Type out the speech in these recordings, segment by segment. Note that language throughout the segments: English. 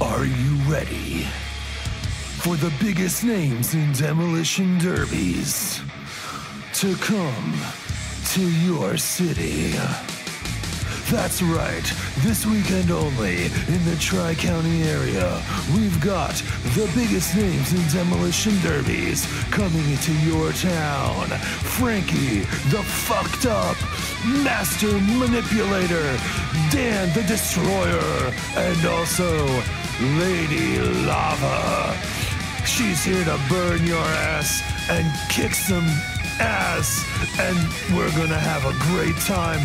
Are you ready for the biggest names in demolition derbies to come to your city? That's right, this weekend only in the Tri-County area, we've got the biggest names in demolition derbies coming into your town. Frankie the Fucked Up, Master Manipulator, Dan the Destroyer, and also Lady Lava. She's here to burn your ass and kick some ass, and we're gonna have a great time.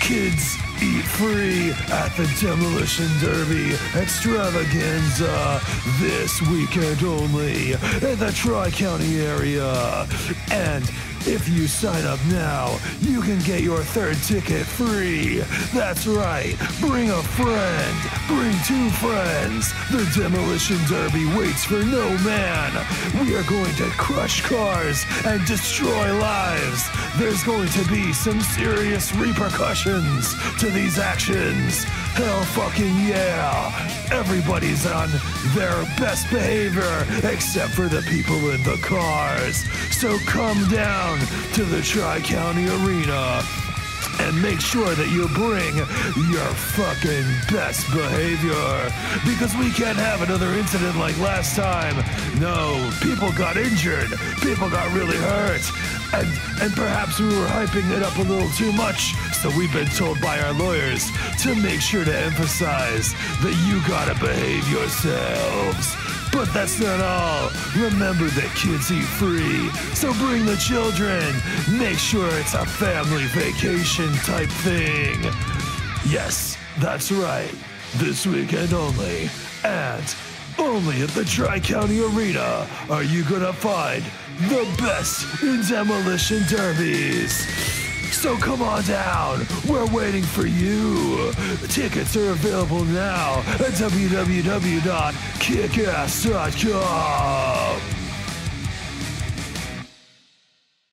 Kids, eat free at the Demolition Derby Extravaganza this weekend only in the Tri-County area. And if you sign up now, you can get your third ticket free. That's right, bring a friend, bring two friends. The Demolition Derby waits for no man. We are going to crush cars and destroy lives. There's going to be some serious repercussions to these actions. Hell fucking yeah! Everybody's on their best behavior except for the people in the cars. So come down to the Tri-County Arena and make sure that you bring your fucking best behavior, because we can't have another incident like last time. No, people got injured, people got really hurt, and perhaps we were hyping it up a little too much, so we've been told by our lawyers to make sure to emphasize that you gotta behave yourselves. But that's not all. Remember that kids eat free, so bring the children. Make sure it's a family vacation type thing. Yes, that's right. This weekend only, and only at the Tri-County Arena, are you gonna find the best in demolition derbies. So come on down, we're waiting for you. Tickets are available now at www.kickass.com.